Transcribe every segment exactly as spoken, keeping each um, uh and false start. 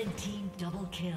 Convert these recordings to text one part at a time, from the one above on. Red team double kill.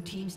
Blue team's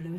Blue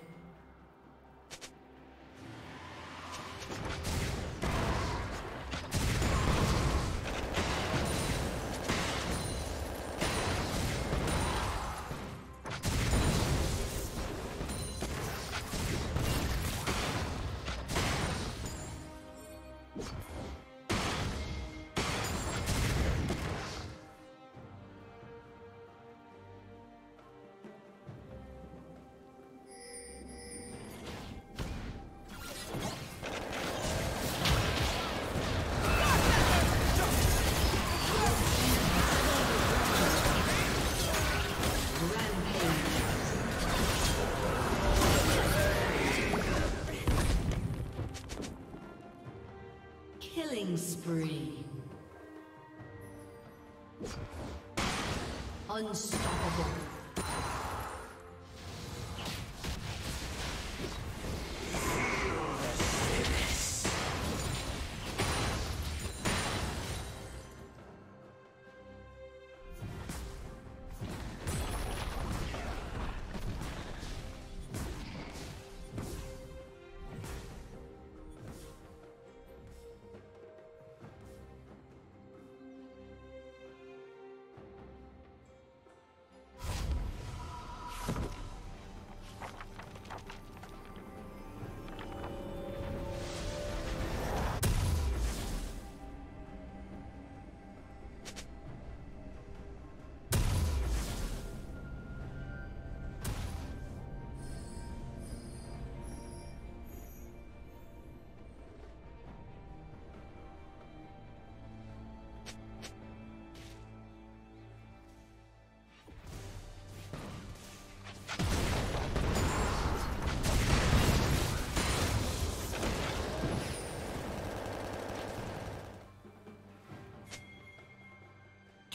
Spree. Unstoppable.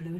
Blue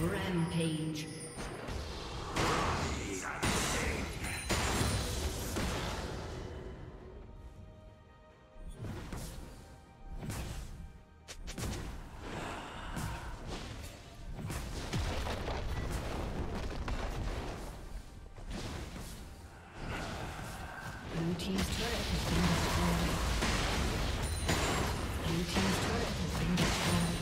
Rampage. Blue team's turret has been destroyed. Blue team's turret has been destroyed.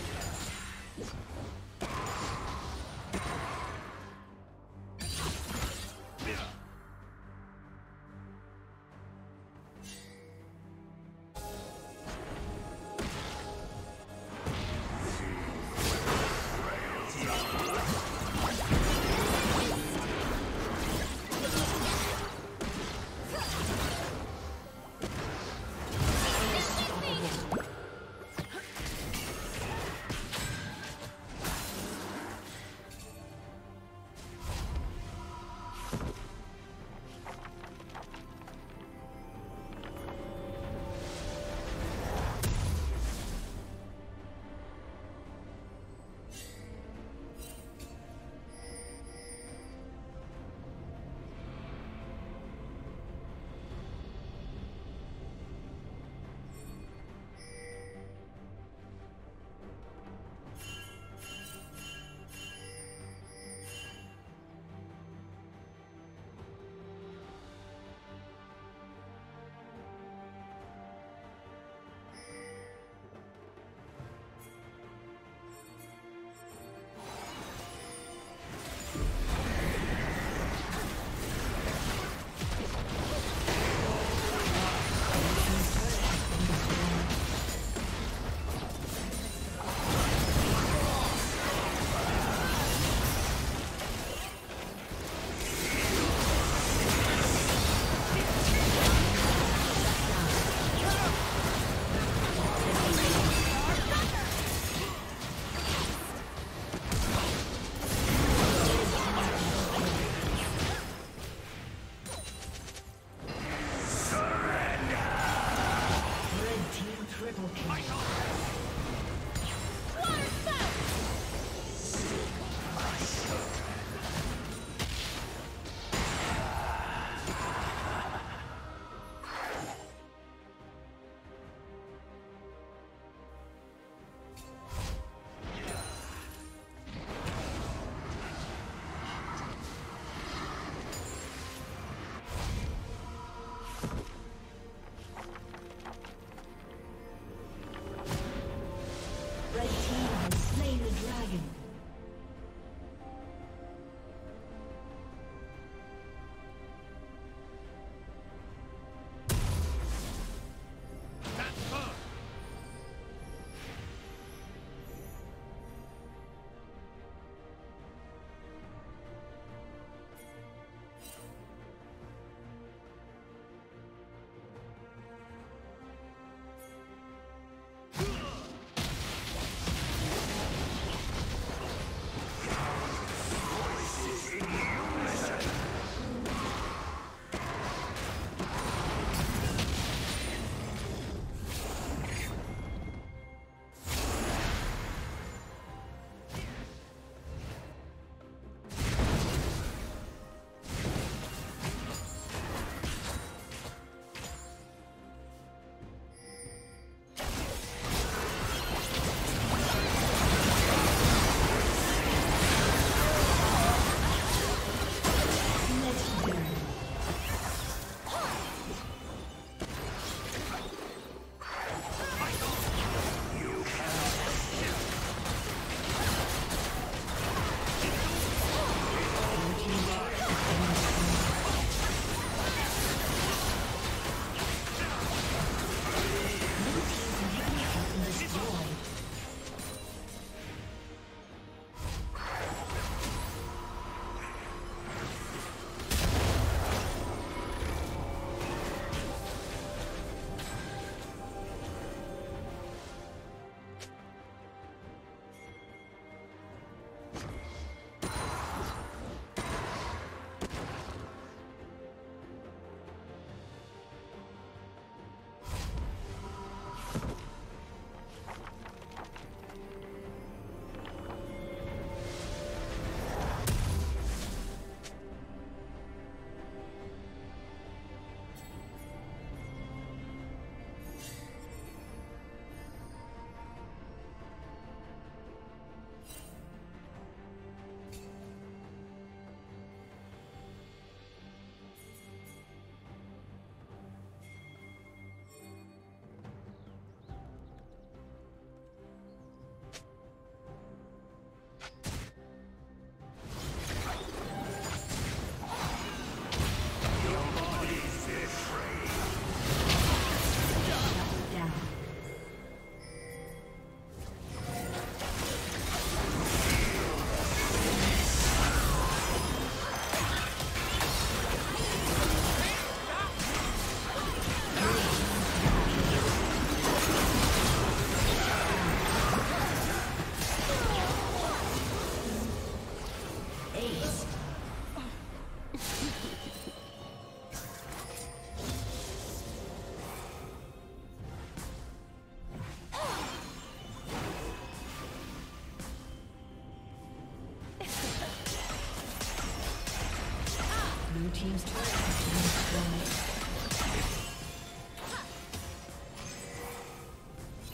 Blue team's turret has been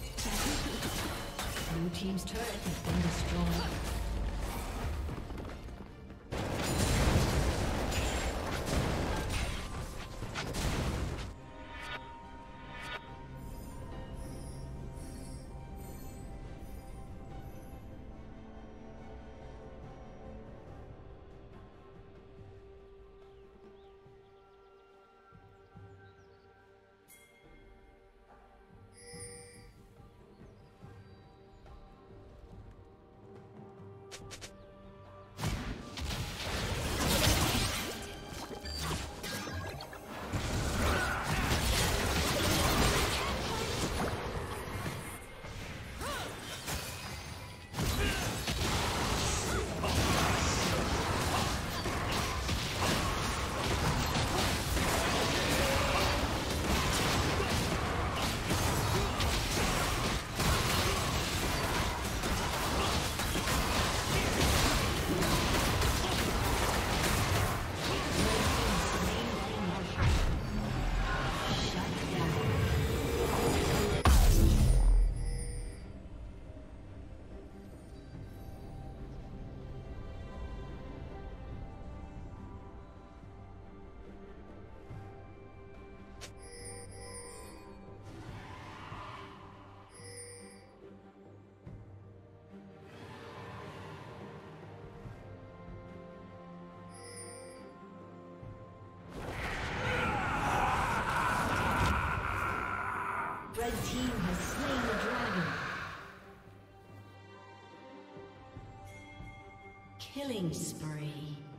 destroyed. Blue team's turret has been destroyed. Red team has slain the dragon. Killing spree.